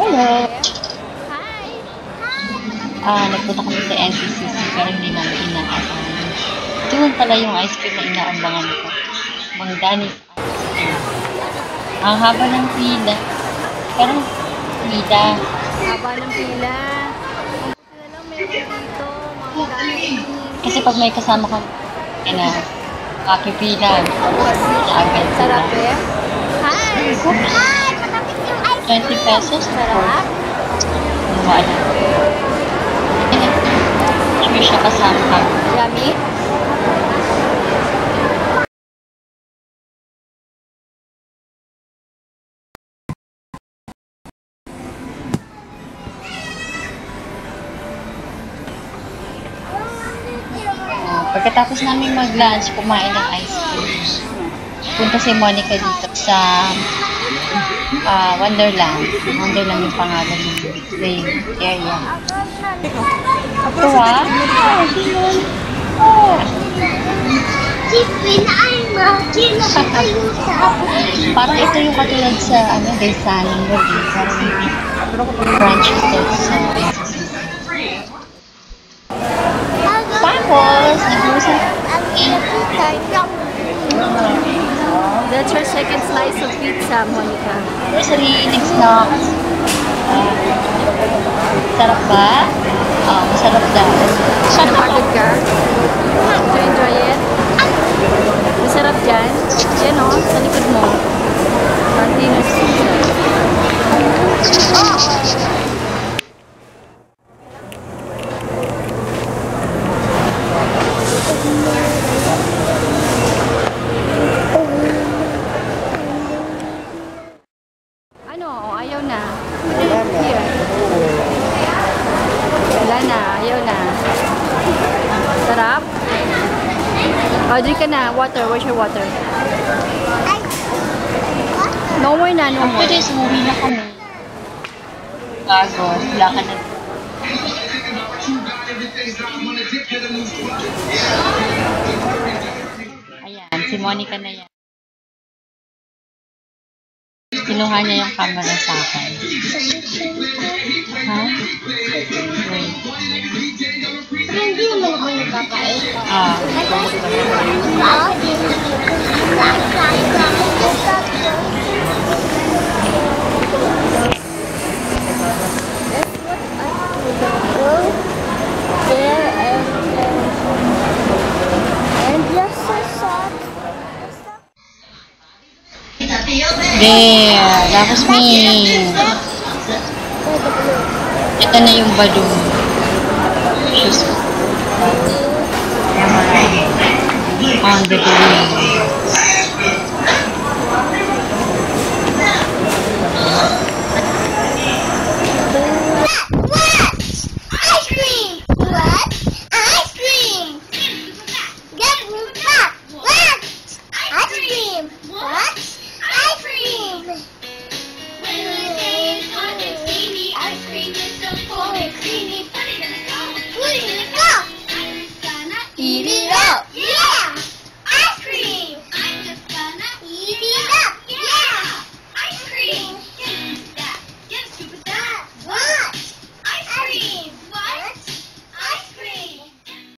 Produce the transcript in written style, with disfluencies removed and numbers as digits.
Hello! Hi! Nagpunta kami sa NCCC pero hindi namin inaasahan. Ito lang pala yung ice cream na inaambangan ko. Mang Danny's ice cream. Ang haba ng pila. Parang pila. Haba ng pila. Ang pila lang meron dito. Mang Danny. Kasi pag may kasama ka, kakipilan. Agad. Sarap eh. Hi! Hi! 20 pesos pero buwan. Hindi siya kasama. Yummy? Pagkatapos namin mag-lunch, kumain ng ice cream. Punta si Monica dito sa Wonderland. Wonderland yung pangalan ng play area. Ito ah. Parang ito yung katulad sa design ng branch hotel sa NCCC. Tapos, nag-usap. That's your second slice of pizza, Monica. Grocery, next snacks. Sarap ba? Masarap daw. Shut up, ka. Do you enjoy it? Masarap dyan. Yan o, sa likod mo. Dinner's pizza. Drink ka na. Water. Where's your water? No more na. No more. After this, umuwi na kami. Bago. Wala ka na. Ayan. Si Monica na yan. Kinuha niya yung camera sa akin. Ha? Wait. Hindi mo ba yung kakain? There, that was me. Ito na yung balloon. Shoes ko. On the balloon.